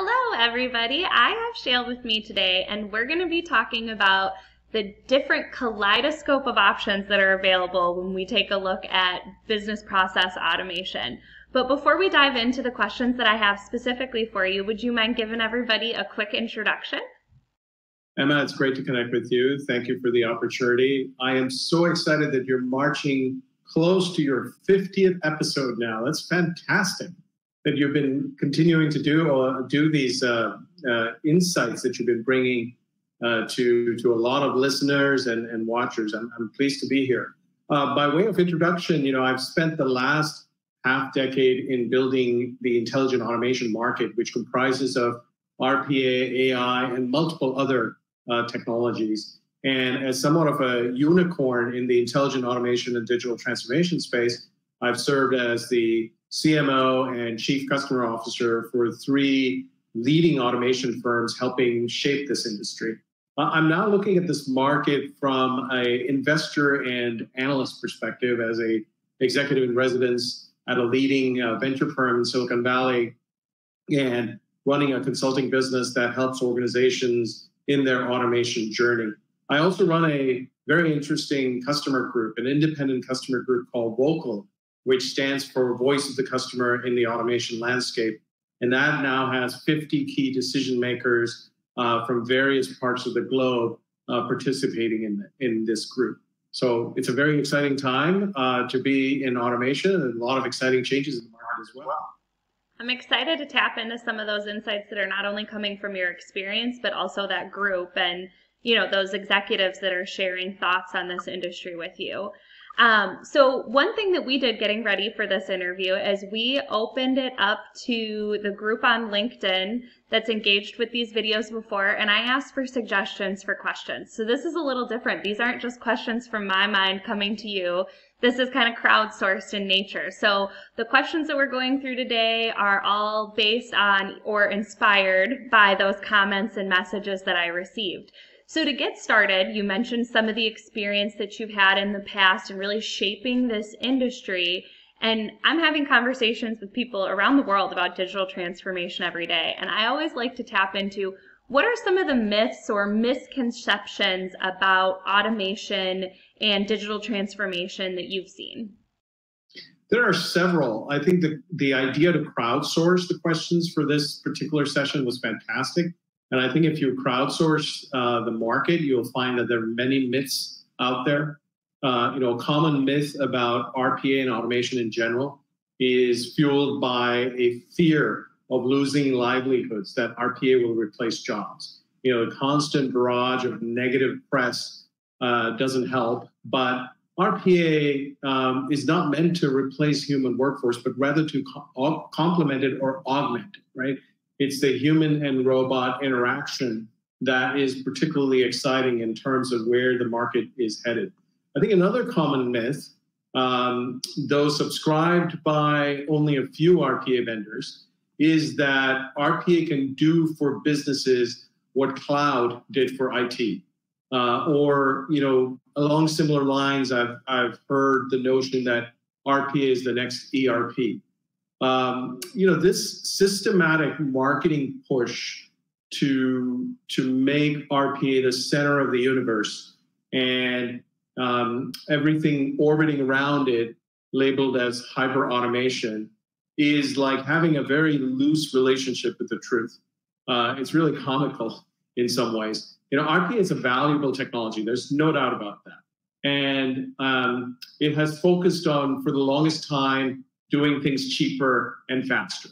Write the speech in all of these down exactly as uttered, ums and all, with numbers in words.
Hello everybody, I have Shail with me today and we're going to be talking about the different kaleidoscope of options that are available when we take a look at business process automation. But before we dive into the questions that I have specifically for you, would you mind giving everybody a quick introduction? Emma, it's great to connect with you. Thank you for the opportunity. I am so excited that you're marching close to your fiftieth episode now. That's fantastic that you've been continuing to do or do these uh, uh, insights that you've been bringing uh, to, to a lot of listeners and, and watchers. I'm, I'm pleased to be here. Uh, by way of introduction, you know, I've spent the last half decade in building the intelligent automation market, which comprises of R P A, A I, and multiple other uh, technologies. And as somewhat of a unicorn in the intelligent automation and digital transformation space, I've served as the C M O and Chief Customer Officer for three leading automation firms helping shape this industry. Uh, I'm now looking at this market from an investor and analyst perspective as an executive in residence at a leading uh, venture firm in Silicon Valley and running a consulting business that helps organizations in their automation journey. I also run a very interesting customer group, an independent customer group called Vocal, which stands for Voice of the Customer in the Automation Landscape. And that now has fifty key decision makers uh, from various parts of the globe uh, participating in, in this group. So it's a very exciting time uh, to be in automation and a lot of exciting changes in the market as well. I'm excited to tap into some of those insights that are not only coming from your experience, but also that group and, you know, those executives that are sharing thoughts on this industry with you. Um, so one thing that we did getting ready for this interview is we opened it up to the group on LinkedIn that's engaged with these videos before, and I asked for suggestions for questions. So this is a little different. These aren't just questions from my mind coming to you. This is kind of crowdsourced in nature. So the questions that we're going through today are all based on or inspired by those comments and messages that I received. So to get started, you mentioned some of the experience that you've had in the past and really shaping this industry. And I'm having conversations with people around the world about digital transformation every day. And I always like to tap into what are some of the myths or misconceptions about automation and digital transformation that you've seen? There are several. I think the, the idea to crowdsource the questions for this particular session was fantastic. And I think if you crowdsource uh, the market, you'll find that there are many myths out there. Uh, you know, a common myth about R P A and automation in general is fueled by a fear of losing livelihoods, that R P A will replace jobs. You know, a constant barrage of negative press uh, doesn't help, but R P A um, is not meant to replace human workforce, but rather to co- complement it or augment it, right? It's the human and robot interaction that is particularly exciting in terms of where the market is headed. I think another common myth, um, though subscribed by only a few R P A vendors, is that R P A can do for businesses what cloud did for I T. Uh, or, you know, along similar lines, I've, I've heard the notion that R P A is the next E R P. Um, you know, this systematic marketing push to to make R P A the center of the universe and um, everything orbiting around it, labeled as hyper automation, is like having a very loose relationship with the truth. Uh, it's really comical in some ways. You know, R P A is a valuable technology. There's no doubt about that, and um, it has focused on for the longest time doing things cheaper and faster.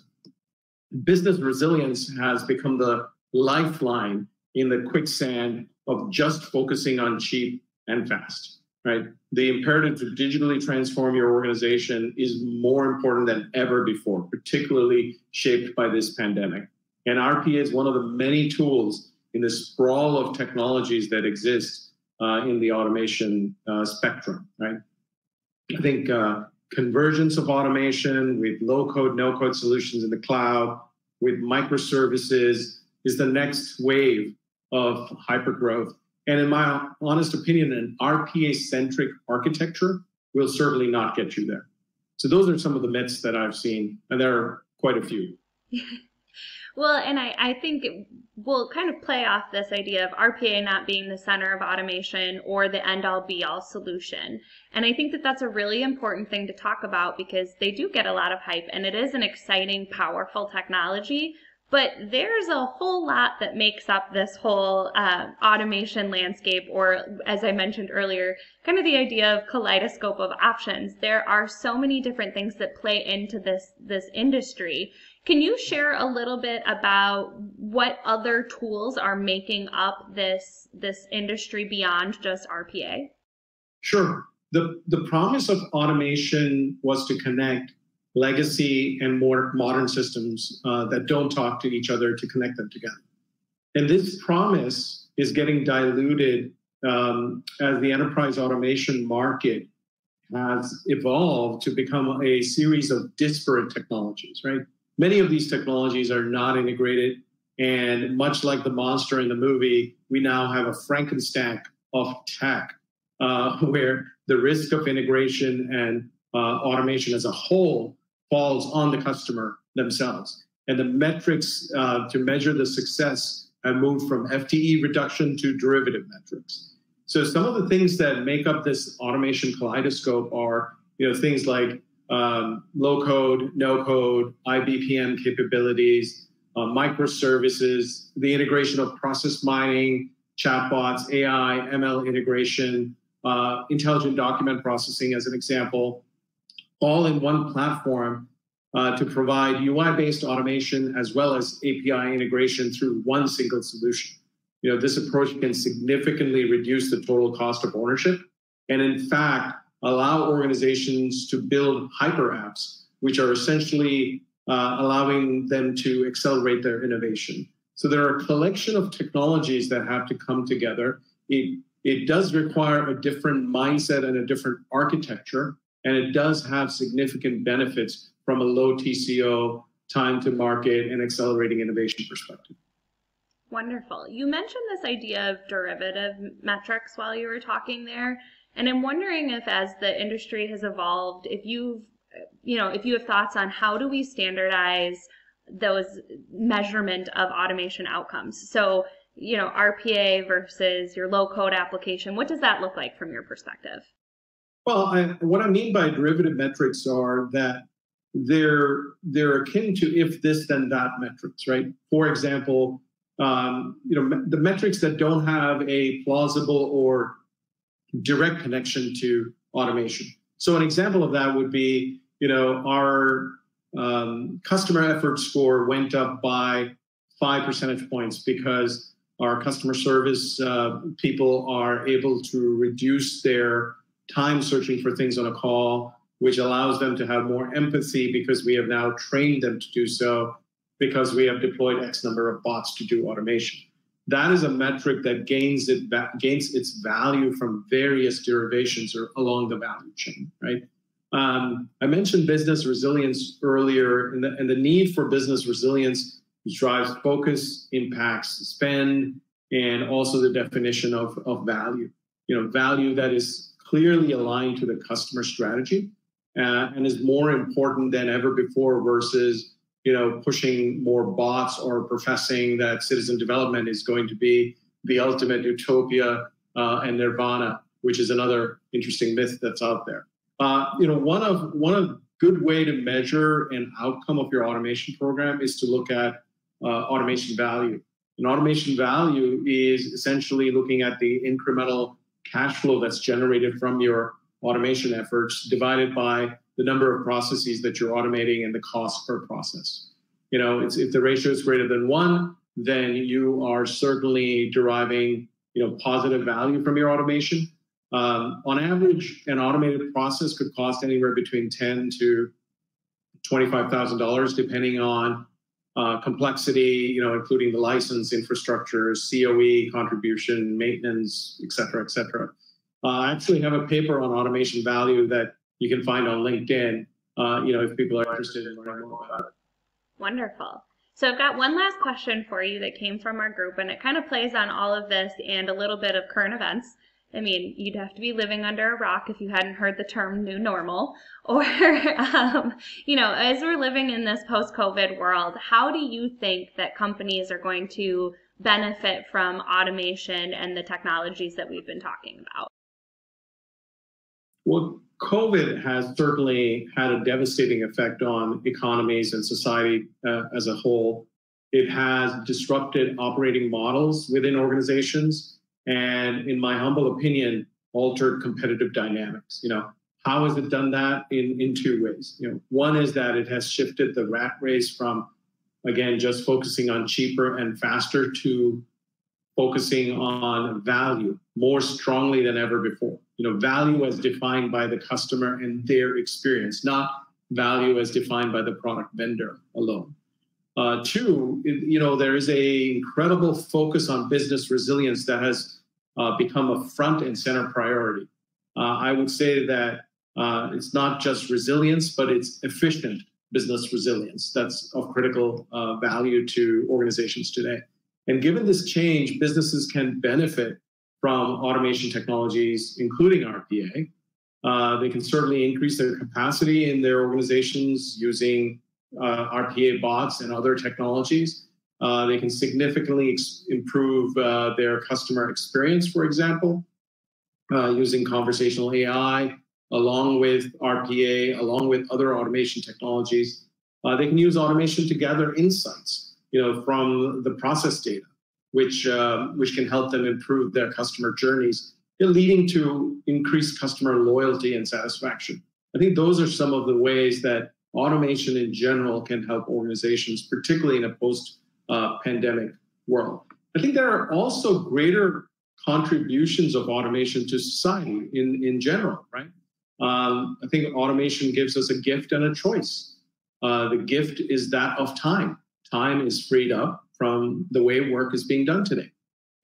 Business resilience has become the lifeline in the quicksand of just focusing on cheap and fast, right? The imperative to digitally transform your organization is more important than ever before, particularly shaped by this pandemic. And R P A is one of the many tools in the sprawl of technologies that exist uh, in the automation uh, spectrum, right? I think, uh, convergence of automation with low-code, no-code solutions in the cloud, with microservices is the next wave of hypergrowth. And in my honest opinion, an R P A-centric architecture will certainly not get you there. So those are some of the myths that I've seen, and there are quite a few. Well, and I, I think we'll kind of play off this idea of R P A not being the center of automation or the end-all be-all solution. And I think that that's a really important thing to talk about, because they do get a lot of hype, and it is an exciting, powerful technology, but there's a whole lot that makes up this whole uh, automation landscape, or as I mentioned earlier, kind of the idea of kaleidoscope of options. There are so many different things that play into this, this industry. Can you share a little bit about what other tools are making up this, this industry beyond just R P A? Sure. The, the promise of automation was to connect legacy and more modern systems uh, that don't talk to each other, to connect them together. And this promise is getting diluted um, as the enterprise automation market has evolved to become a series of disparate technologies, right? Many of these technologies are not integrated, and much like the monster in the movie, we now have a Frankenstack of tech uh, where the risk of integration and uh, automation as a whole falls on the customer themselves. And the metrics uh, to measure the success have moved from F T E reduction to derivative metrics. So some of the things that make up this automation kaleidoscope are, you know, things like Um, low code, no code, I B P M capabilities, uh, microservices, the integration of process mining, chatbots, A I, M L integration, uh, intelligent document processing as an example, all in one platform uh, to provide U I-based automation as well as A P I integration through one single solution. You know, this approach can significantly reduce the total cost of ownership, and in fact, allow organizations to build hyper apps, which are essentially uh, allowing them to accelerate their innovation. So there are a collection of technologies that have to come together. It, it does require a different mindset and a different architecture, and it does have significant benefits from a low T C O, time to market, and accelerating innovation perspective. Wonderful. You mentioned this idea of derivative metrics while you were talking there. And I'm wondering if, as the industry has evolved, if you've, you know, if you have thoughts on how do we standardize those measurement of automation outcomes? So, you know, R P A versus your low-code application, what does that look like from your perspective? Well, I, what I mean by derivative metrics are that they're, they're akin to if this, then that metrics, right? For example, um, you know, the metrics that don't have a plausible or direct connection to automation. So an example of that would be, you know, our um, customer effort score went up by five percentage points because our customer service uh, people are able to reduce their time searching for things on a call, which allows them to have more empathy because we have now trained them to do so because we have deployed X number of bots to do automation. That is a metric that gains, it, gains its value from various derivations or along the value chain, right? Um, I mentioned business resilience earlier, and the, and the need for business resilience drives focus, impacts spend, and also the definition of, of value. You know, value that is clearly aligned to the customer strategy uh, and is more important than ever before versus, you know, pushing more bots or professing that citizen development is going to be the ultimate utopia uh, and nirvana, which is another interesting myth that's out there. Uh, you know, one of one of good way to measure an outcome of your automation program is to look at uh, automation value. And automation value is essentially looking at the incremental cash flow that's generated from your automation efforts divided by the number of processes that you're automating and the cost per process. You know, it's, if the ratio is greater than one, then you are certainly deriving, you know, positive value from your automation. Um, on average, an automated process could cost anywhere between ten thousand to twenty-five thousand dollars, depending on uh, complexity, you know, including the license, infrastructure, C O E, contribution, maintenance, et cetera, et cetera. Uh, I actually have a paper on automation value that you can find on LinkedIn, uh, you know, if people are interested in learning more about it. Wonderful. So I've got one last question for you that came from our group, and it kind of plays on all of this and a little bit of current events. I mean, you'd have to be living under a rock if you hadn't heard the term new normal, or, um, you know, as we're living in this post-COVID world, how do you think that companies are going to benefit from automation and the technologies that we've been talking about? Well, COVID has certainly had a devastating effect on economies and society uh, as a whole. It has disrupted operating models within organizations and, in my humble opinion, altered competitive dynamics. You know, how has it done that? In, in two ways. You know, one is that it has shifted the rat race from, again, just focusing on cheaper and faster to focusing on value more strongly than ever before. You know, value as defined by the customer and their experience, not value as defined by the product vendor alone. Uh, two, you know, there is a incredible focus on business resilience that has uh, become a front and center priority. Uh, I would say that uh, it's not just resilience, but it's efficient business resilience that's of critical uh, value to organizations today. And given this change, businesses can benefit from automation technologies, including R P A. Uh, they can certainly increase their capacity in their organizations using uh, R P A bots and other technologies. Uh, they can significantly ex- improve uh, their customer experience, for example, uh, using conversational A I, along with R P A, along with other automation technologies. Uh, they can use automation to gather insights, you know, from the process data, which, uh, which can help them improve their customer journeys, leading to increased customer loyalty and satisfaction. I think those are some of the ways that automation in general can help organizations, particularly in a post-pandemic uh, world. I think there are also greater contributions of automation to society in, in general, right? Um, I think automation gives us a gift and a choice. Uh, the gift is that of time. Time is freed up from the way work is being done today.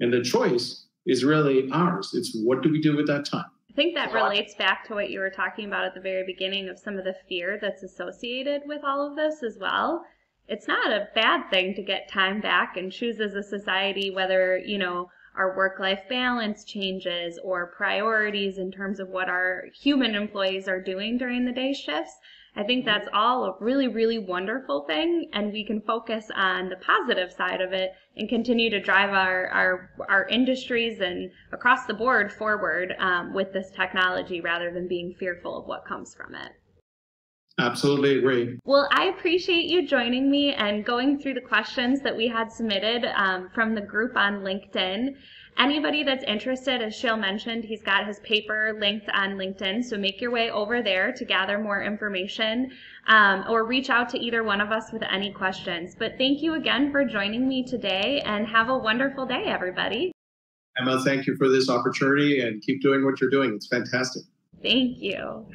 And the choice is really ours. It's what do we do with that time? I think that relates back to what you were talking about at the very beginning of some of the fear that's associated with all of this as well. It's not a bad thing to get time back and choose as a society whether, you know, our work-life balance changes or priorities in terms of what our human employees are doing during the day shifts. I think that's all a really, really wonderful thing, and we can focus on the positive side of it and continue to drive our, our, our industries and across the board forward um, with this technology rather than being fearful of what comes from it. Absolutely agree. Well, I appreciate you joining me and going through the questions that we had submitted um, from the group on LinkedIn. Anybody that's interested, as Shail mentioned, he's got his paper linked on LinkedIn, so make your way over there to gather more information um, or reach out to either one of us with any questions. But thank you again for joining me today, and have a wonderful day, everybody. Emma, thank you for this opportunity, and keep doing what you're doing. It's fantastic. Thank you.